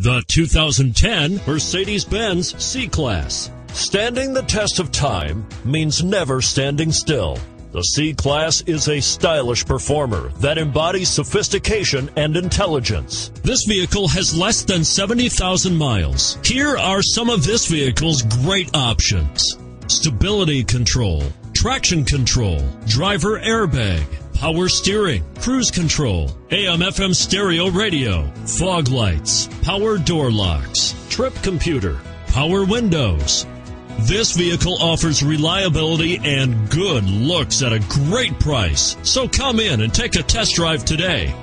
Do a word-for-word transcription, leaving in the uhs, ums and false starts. The two thousand ten Mercedes-Benz C-Class. Standing the test of time means never standing still. The C-Class is a stylish performer that embodies sophistication and intelligence. This vehicle has less than seventy thousand miles. Here are some of this vehicle's great options: stability control, traction control, driver airbag, power steering, cruise control, A M F M stereo radio, fog lights, power door locks, trip computer, power windows. This vehicle offers reliability and good looks at a great price. So come in and take a test drive today.